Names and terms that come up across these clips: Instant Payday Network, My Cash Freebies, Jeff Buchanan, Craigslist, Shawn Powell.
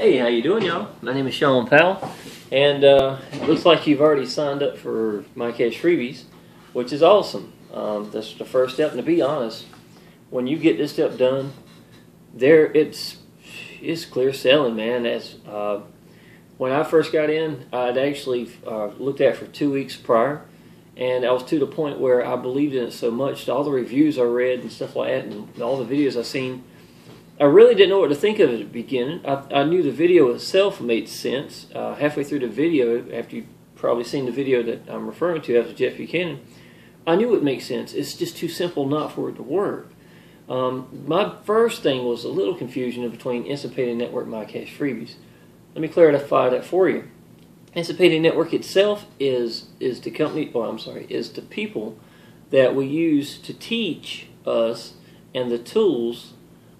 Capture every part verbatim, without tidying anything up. Hey, how you doing, y'all? My name is Shawn Powell, and uh, it looks like you've already signed up for My Cash Freebies, which is awesome. Um, that's the first step, and to be honest, when you get this step done, there it's it's clear selling, man. As uh, when I first got in, I'd actually uh, looked at it for two weeks prior, and I was to the point where I believed in it so much. All the reviews I read and stuff like that, and all the videos I seen, I really didn't know what to think of it at the beginning. I, I knew the video itself made sense. Uh, halfway through the video, after you've probably seen the video that I'm referring to, after Jeff Buchanan, I knew it makes sense. It's just too simple not for it to work. Um, my first thing was a little confusion between Instant Payday Network and My Cash Freebies. Let me clarify that for you. Instant Payday Network itself is is the company. Oh, I'm sorry, is the people that we use to teach us and the tools.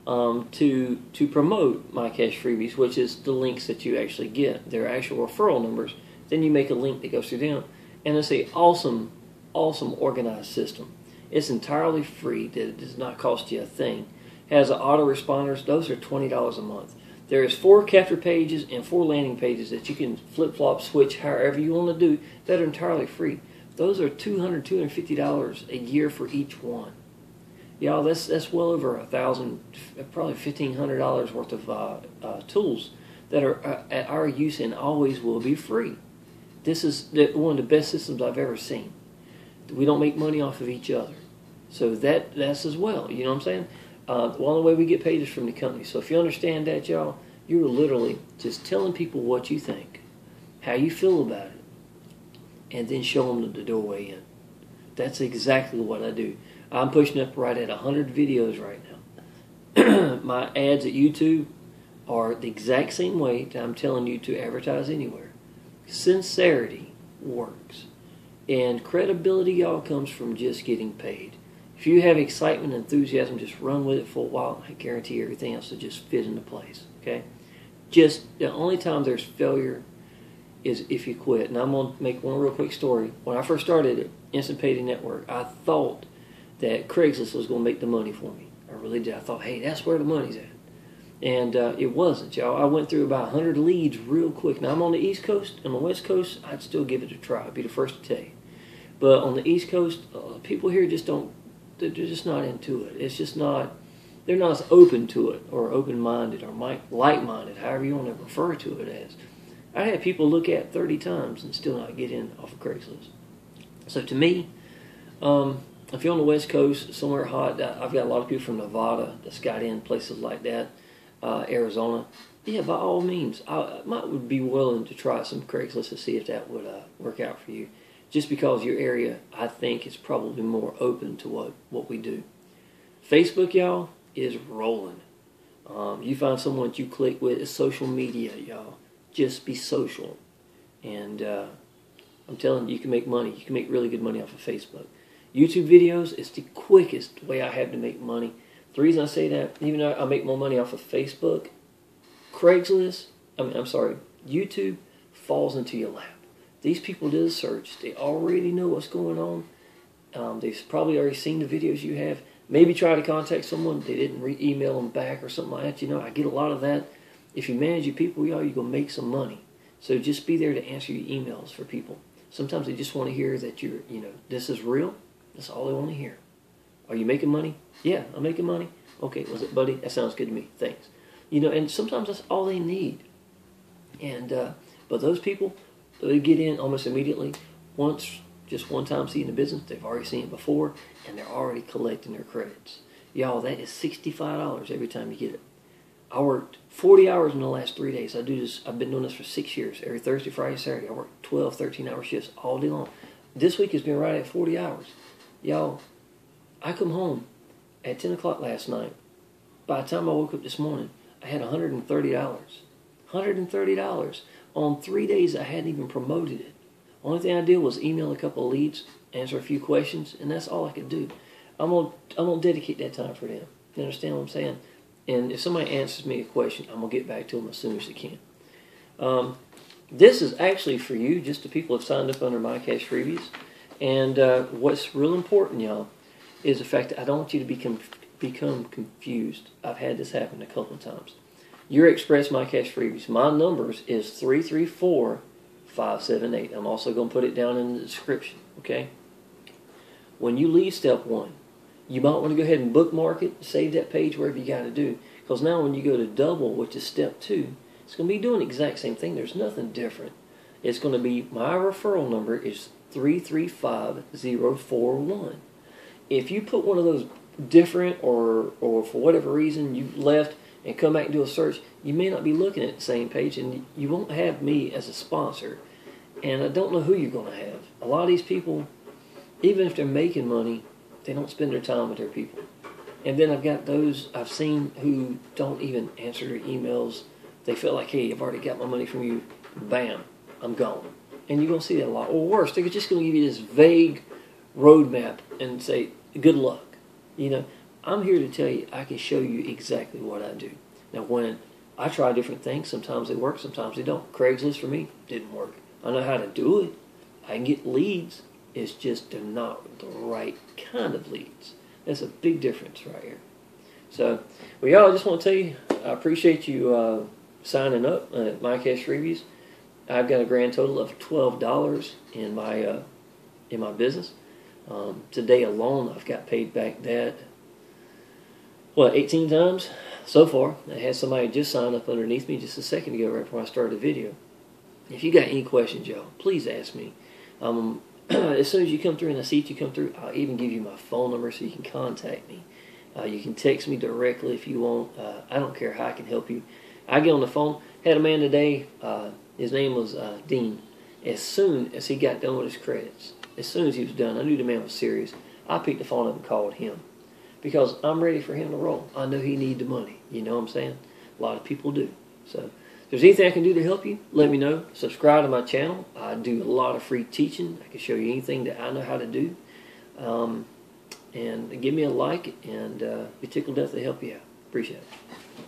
Um, to to promote My Cash Freebies, which is the links that you actually get, their actual referral numbers. Then you make a link that goes through them, and it's an awesome, awesome organized system. It's entirely free. It does not cost you a thing. It has autoresponders. Those are twenty dollars a month. There is four capture pages and four landing pages that you can flip-flop, switch, however you want to do, that are entirely free. Those are two hundred, two hundred fifty dollars a year for each one. Y'all, that's that's well over a thousand, probably fifteen hundred dollars worth of uh, uh, tools that are uh, at our use and always will be free. This is the, one of the best systems I've ever seen. We don't make money off of each other, so that that's as well. You know what I'm saying? Uh, the only way we get paid is from the company. So if you understand that, y'all, you're literally just telling people what you think, how you feel about it, and then show them the doorway in. That's exactly what I do. I'm pushing up right at one hundred videos right now. My ads at YouTube are the exact same way that I'm telling you to advertise anywhere. Sincerity works. And credibility, y'all, comes from just getting paid. If you have excitement and enthusiasm, just run with it for a while. I guarantee everything else will just fit into place. Okay? Just the only time there's failure is if you quit. And I'm going to make one real quick story. When I first started at Instant Payday Network, I thought that Craigslist was going to make the money for me. I really did. I thought, hey, that's where the money's at. And uh, it wasn't, y'all. I went through about one hundred leads real quick. Now, I'm on the East Coast. On the West Coast, I'd still give it a try. I'd be the first to tell you. But on the East Coast, uh, people here just don't, they're just not into it. It's just not, they're not as open to it or open-minded or like-minded, however you want to refer to it as. I had people look at thirty times and still not get in off of Craigslist. So to me, um... if you're on the West Coast, somewhere hot, I've got a lot of people from Nevada that's got in, places like that, uh, Arizona. Yeah, by all means, I, I might would be willing to try some Craigslist to see if that would uh, work out for you. Just because your area, I think, is probably more open to what, what we do. Facebook, y'all, is rolling. Um, you find someone that you click with. It's social media, y'all. Just be social. And uh, I'm telling you, you can make money. You can make really good money off of Facebook. YouTube videos is the quickest way I have to make money. The reason I say that, even though I make more money off of Facebook, Craigslist, I mean, I'm sorry, YouTube falls into your lap. These people do the search. They already know what's going on. Um, they've probably already seen the videos you have. Maybe try to contact someone. They didn't re-email them back or something like that. You know, I get a lot of that. If you manage your people, y'all, you're going to make some money. So just be there to answer your emails for people. Sometimes they just want to hear that you're, you know, this is real. That's all they want to hear. Are you making money? Yeah, I'm making money. Okay, was it, buddy? That sounds good to me. Thanks. You know, and sometimes that's all they need. And uh, but those people, they get in almost immediately. Once, just one time seeing the business, they've already seen it before, and they're already collecting their credits. Y'all, that is sixty-five dollars every time you get it. I worked forty hours in the last three days. I do this. I've been doing this for six years. Every Thursday, Friday, Saturday, I work twelve, thirteen-hour shifts all day long. This week has been right at forty hours. Y'all, I come home at ten o'clock last night. By the time I woke up this morning, I had one hundred thirty dollars. one hundred thirty dollars on three days I hadn't even promoted it. Only thing I did was email a couple of leads, answer a few questions, and that's all I could do. I'm going I'm going to dedicate that time for them. You understand what I'm saying? And if somebody answers me a question, I'm going to get back to them as soon as they can. Um, this is actually for you, just the people who have signed up under My Cash Freebies. And uh, what's real important, y'all, is the fact that I don't want you to become, become confused. I've had this happen a couple of times. your Express My Cash Freebies. My numbers is three three four, five seven eight. I'm also going to put it down in the description, okay? When you leave step one, you might want to go ahead and bookmark it, save that page wherever you got to do. Because now when you go to double, which is step two, it's going to be doing the exact same thing. There's nothing different. It's going to be, my referral number is three three five zero four one. If you put one of those different or, or for whatever reason you left and come back and do a search, you may not be looking at the same page and you won't have me as a sponsor. And I don't know who you're going to have. A lot of these people, even if they're making money, they don't spend their time with their people. And then I've got those I've seen who don't even answer their emails. They feel like, hey, I've already got my money from you. Bam, I'm gone. And you're going to see that a lot. Or worse, they're just going to give you this vague roadmap and say, good luck. You know, I'm here to tell you, I can show you exactly what I do. Now, when I try different things, sometimes they work, sometimes they don't. Craigslist for me didn't work. I know how to do it. I can get leads. It's just they're not the right kind of leads. That's a big difference right here. So, well, y'all, I just want to tell you, I appreciate you uh, signing up at My Cash Freebies. I've got a grand total of twelve dollars in my uh, in my business. Um, today alone, I've got paid back that, what, eighteen times so far. I had somebody just sign up underneath me just a second ago right before I started the video. If you got any questions, y'all, please ask me. Um, as soon as you come through and I see you come through, I'll even give you my phone number so you can contact me. Uh, you can text me directly if you want. Uh, I don't care how I can help you. I get on the phone. Had a man today. Uh, his name was uh, Dean. As soon as he got done with his credits, as soon as he was done, I knew the man was serious. I picked the phone up and called him because I'm ready for him to roll. I know he needs the money. You know what I'm saying? A lot of people do. So if there's anything I can do to help you, let me know. Subscribe to my channel. I do a lot of free teaching. I can show you anything that I know how to do. Um, and give me a like, and uh, be tickled to death to help you out. Appreciate it.